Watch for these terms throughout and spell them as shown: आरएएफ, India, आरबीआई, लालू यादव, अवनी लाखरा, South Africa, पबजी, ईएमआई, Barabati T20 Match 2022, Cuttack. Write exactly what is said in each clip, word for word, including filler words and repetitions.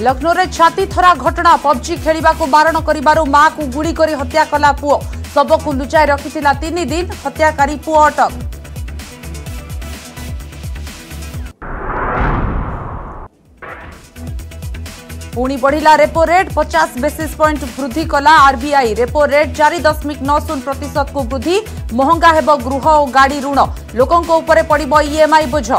लखनऊ में छाती थरा घटना पबजी खेलने को बारण करू मां को गुड़ी कर हत्या कला पुओ शव को लुचाई रखी तीन दिन हत्याकारी पुओ अटक। पुणी बढ़िला रेपो रेट पचास बेसिस पॉइंट वृद्धि कला आरबीआई रेपो रेट चार दशमिक नौ शून्य प्रतिशत को वृद्धि महंगा हेब गृह और गाड़ी ऋण लोकों उपरे पड़िबो ईएमआई बोझ।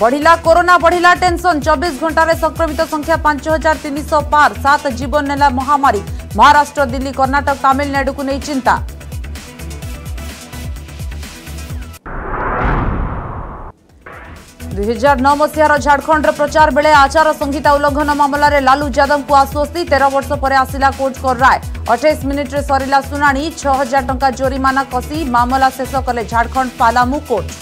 बढ़िला कोरोना बढ़िला टेंशन चौबीस घंटे संक्रमित संख्या पांच हजार तीन सौ पार सात जीवन नेला महामारी महाराष्ट्र दिल्ली कर्णाटक तमिलनाडु को नहीं चिंता। दुई हजार नौ मसीहार झारखंड प्रचार बेले आचार संहिता उल्लंघन मामलें लालू यादव को आश्वस्ति तेरह वर्ष पर आसिला कोर्ट को राय अठाईस मिनिट रे सरिला सुनाणी छह हजार टंका जोरिमाना कसी मामला शेष कले झारखंड पालामू कोर्ट।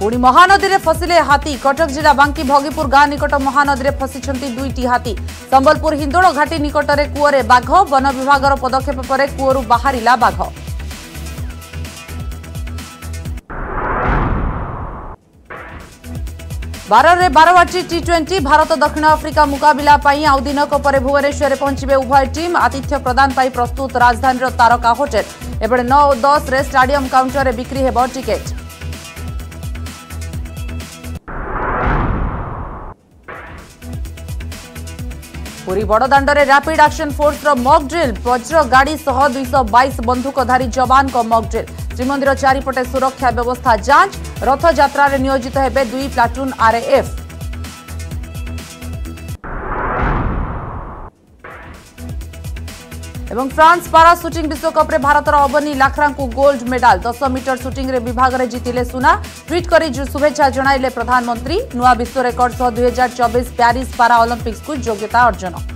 पुणी महानदी में फसिले हाथी कटक जिला बांकी भोगीपुर गां निकट महानदी में फसिछंती दुईटी हाथी संबलपुर हिंदोल घाटी निकट रे कुओरे बाघ वन विभाग पदक्षेप पर कुओरु बाहरिला बाघ। बारह बारवाटी टी ट्वेंटी भारत दक्षिण आफ्रिका मुकाबला आउ दिनक पर भुवनेश्वर पहुंचे उभय टीम आतिथ्य प्रदान पाई प्रस्तुत राजधानी तारका होटेल एबे नौ दस रे स्टाडियम काउंटर बिक्री हेब टिकेट। पूरी बड़दाण्ड रे रैपिड एक्शन फोर्स रो मॉक ड्रिल वज्र गाड़ी सह दुई सौ बाईस बंधुकधारी जवान को मॉक ड्रिल श्रीमंदिर चारिपटे सुरक्षा व्यवस्था जांच रथ यात्रा रे नियोजित हेबे दुई प्लाटून आरएएफ। एवं फ्रांस पारा सुटिंग विश्वकप रे भारत अवनी लाखरा को गोल्ड मेडल दस मीटर सुटिंग रे विभाग रे जीतिले सुना ट्वीट करी शुभेच्छा जणाइले प्रधानमंत्री नुआ विश्व रेकर्ड सह दुई हजार चौबीस प्यारिस पारा ओलंपिक्स को योग्यता अर्जन।